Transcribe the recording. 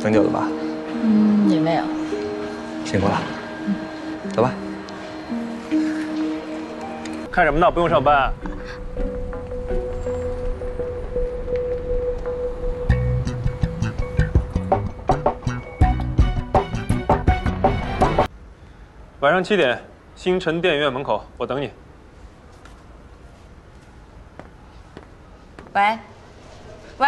挺久了吧？嗯，也没有。辛苦了，嗯，走吧。看什么呢？不用上班啊。 晚上7点，星辰电影院门口，我等你。喂，喂，